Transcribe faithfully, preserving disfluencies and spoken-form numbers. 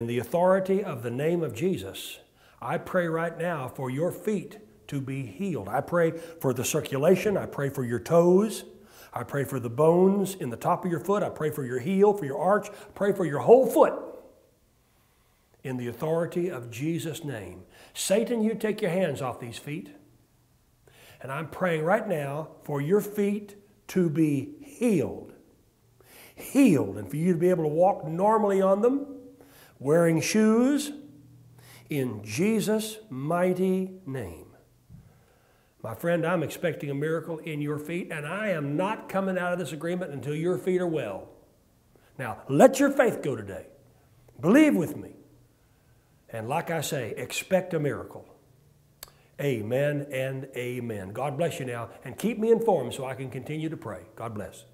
In the authority of the name of Jesus, I pray right now for your feet to be healed. I pray for the circulation. I pray for your toes. I pray for the bones in the top of your foot. I pray for your heel, for your arch. I pray for your whole foot. In the authority of Jesus' name. Satan, you take your hands off these feet. And I'm praying right now for your feet to be healed. Healed. And for you to be able to walk normally on them. Wearing shoes, in Jesus' mighty name. My friend, I'm expecting a miracle in your feet, and I am not coming out of this agreement until your feet are well. Now, let your faith go today. Believe with me. And like I say, expect a miracle. Amen and amen. God bless you now, and keep me informed so I can continue to pray. God bless.